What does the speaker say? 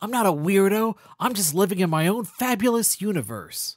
I'm not a weirdo. I'm just living in my own fabulous universe.